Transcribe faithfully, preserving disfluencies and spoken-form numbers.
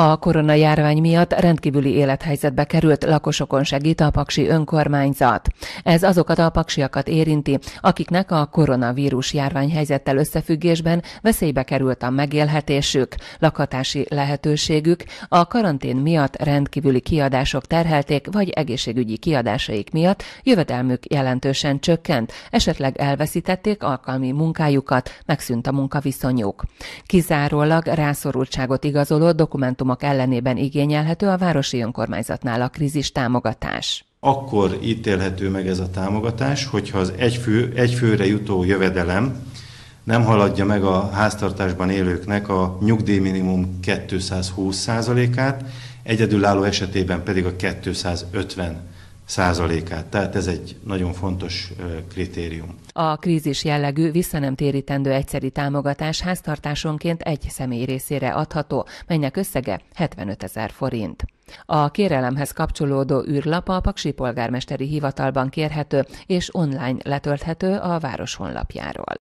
A koronajárvány miatt rendkívüli élethelyzetbe került lakosokon segít a paksi önkormányzat. Ez azokat a paksiakat érinti, akiknek a koronavírus járványhelyzettel összefüggésben veszélybe került a megélhetésük, lakhatási lehetőségük, a karantén miatt rendkívüli kiadások terhelték, vagy egészségügyi kiadásaik miatt jövedelmük jelentősen csökkent, esetleg elveszítették alkalmi munkájukat, megszűnt a munkaviszonyuk. Kizárólag rászorultságot igazoló dokumentumok ellenében igényelhető a városi önkormányzatnál a krízis támogatás. Akkor ítélhető meg ez a támogatás, hogyha az egy, fő, egy főre jutó jövedelem nem haladja meg a háztartásban élőknek a nyugdíjminimum kétszázhúsz százalékát, egyedülálló esetében pedig a kétszázötven százalékát. Tehát ez egy nagyon fontos kritérium. A krízis jellegű vissza nem térítendő egyszeri támogatás háztartásonként egy személy részére adható, melynek összege hetvenötezer forint. A kérelemhez kapcsolódó űrlap a paksi polgármesteri hivatalban kérhető és online letölthető a város honlapjáról.